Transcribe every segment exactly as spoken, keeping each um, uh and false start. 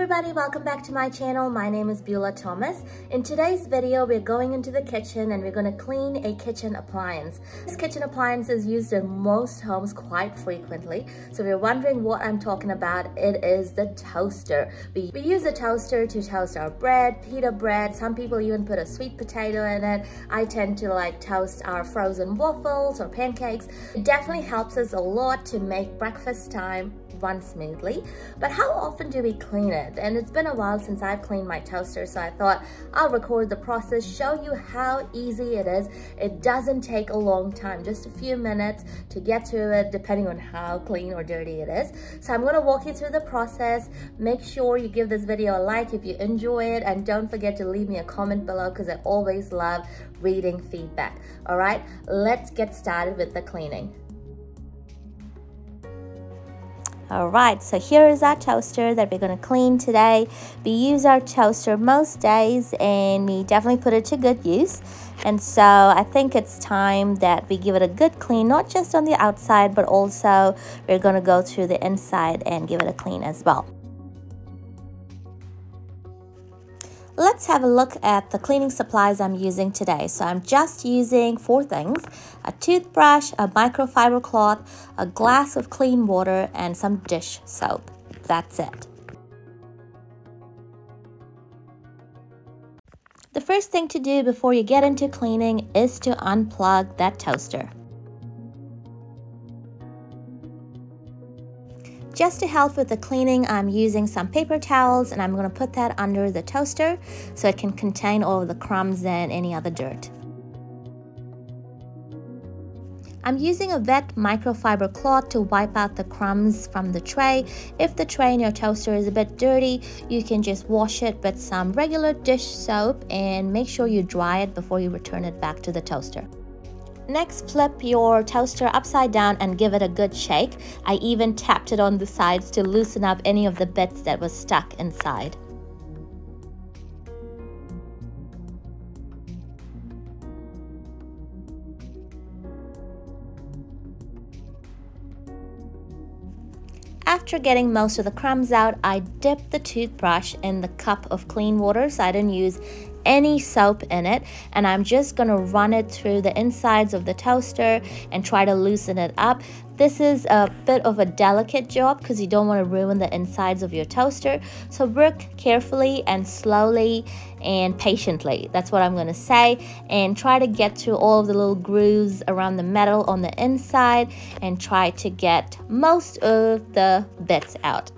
everybody, welcome back to my channel. My name is Beula Thomas. In today's video, we're going into the kitchen and we're going to clean a kitchen appliance. This kitchen appliance is used in most homes quite frequently. So if you're wondering what I'm talking about, it is the toaster. We, we use a toaster to toast our bread, pita bread. Some people even put a sweet potato in it. I tend to like toast our frozen waffles or pancakes. It definitely helps us a lot to make breakfast time run smoothly. But how often do we clean it? And it's been a while since I've cleaned my toaster, so I thought I'll record the process, show you how easy it is. It doesn't take a long time, just a few minutes to get through it, depending on how clean or dirty it is. So I'm going to walk you through the process. Make sure you give this video a like if you enjoy it, and don't forget to leave me a comment below because I always love reading feedback. All right, let's get started with the cleaning. All right, so here is our toaster that we're going to clean today. We use our toaster most days and we definitely put it to good use. And so I think it's time that we give it a good clean, not just on the outside, but also we're going to go through the inside and give it a clean as well. Let's have a look at the cleaning supplies I'm using today. So I'm just using four things: a toothbrush, a microfiber cloth, a glass of clean water, and some dish soap. That's it. The first thing to do before you get into cleaning is to unplug that toaster. Just to help with the cleaning, I'm using some paper towels and I'm going to put that under the toaster so it can contain all of the crumbs and any other dirt. I'm using a wet microfiber cloth to wipe out the crumbs from the tray. If the tray in your toaster is a bit dirty, you can just wash it with some regular dish soap and make sure you dry it before you return it back to the toaster. Next, flip your toaster upside down and give it a good shake. I even tapped it on the sides to loosen up any of the bits that was stuck inside. After getting most of the crumbs out, I dipped the toothbrush in the cup of clean water, so I didn't use any soap in it, and I'm just going to run it through the insides of the toaster and try to loosen it up. This is a bit of a delicate job because you don't want to ruin the insides of your toaster, so work carefully and slowly and patiently. That's what I'm going to say, and try to get through all of the little grooves around the metal on the inside and try to get most of the bits out.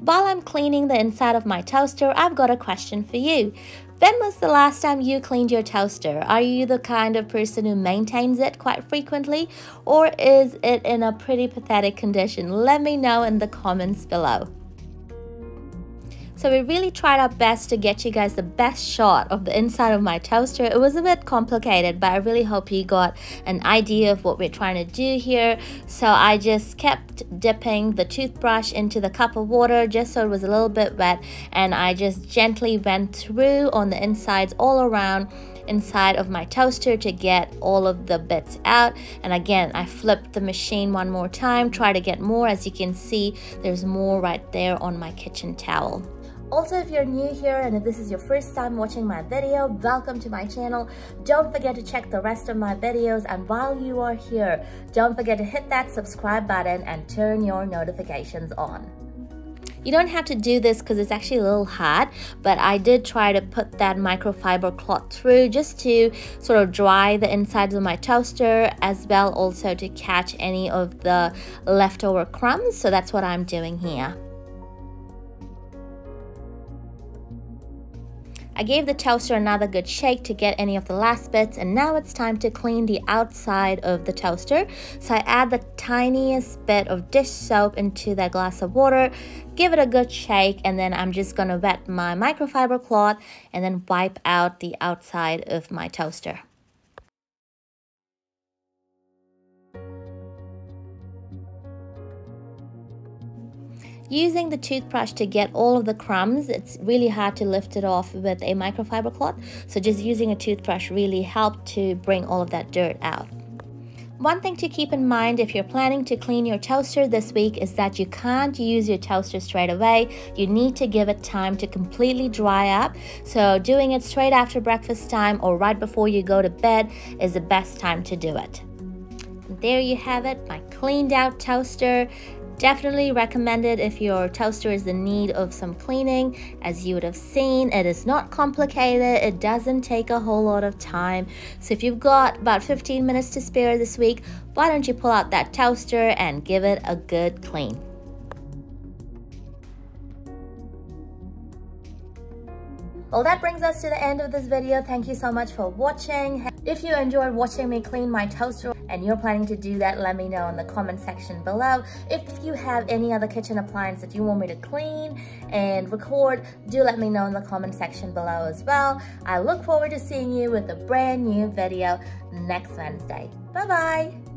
While I'm cleaning the inside of my toaster, I've got a question for you. When was the last time you cleaned your toaster? Are you the kind of person who maintains it quite frequently, or is it in a pretty pathetic condition? Let me know in the comments below. So we really tried our best to get you guys the best shot of the inside of my toaster. It was a bit complicated, but I really hope you got an idea of what we're trying to do here. So I just kept dipping the toothbrush into the cup of water just so it was a little bit wet, and I just gently went through on the insides all around inside of my toaster to get all of the bits out. And again, I flipped the machine one more time, try to get more. As you can see, there's more right there on my kitchen towel. Also, if you're new here and if this is your first time watching my video, welcome to my channel. Don't forget to check the rest of my videos, and while you are here, don't forget to hit that subscribe button and turn your notifications on. You don't have to do this because it's actually a little hard, but I did try to put that microfiber cloth through just to sort of dry the insides of my toaster, as well also to catch any of the leftover crumbs. So that's what I'm doing here. I gave the toaster another good shake to get any of the last bits, and now it's time to clean the outside of the toaster. So I add the tiniest bit of dish soap into that glass of water, give it a good shake, and then I'm just gonna wet my microfiber cloth and then wipe out the outside of my toaster. Using the toothbrush to get all of the crumbs, it's really hard to lift it off with a microfiber cloth, so just using a toothbrush really helped to bring all of that dirt out. One thing to keep in mind if you're planning to clean your toaster this week is that you can't use your toaster straight away. You need to give it time to completely dry up. So doing it straight after breakfast time or right before you go to bed is the best time to do it. There you have it, my cleaned out toaster. Definitely recommended if your toaster is in need of some cleaning. As you would have seen, it is not complicated. It doesn't take a whole lot of time. So if you've got about fifteen minutes to spare this week, why don't you pull out that toaster and give it a good clean. Well, that brings us to the end of this video. Thank you so much for watching. If you enjoyed watching me clean my toaster and you're planning to do that, let me know in the comment section below. If you have any other kitchen appliance that you want me to clean and record, do let me know in the comment section below as well. I look forward to seeing you with a brand new video next Wednesday. Bye-bye.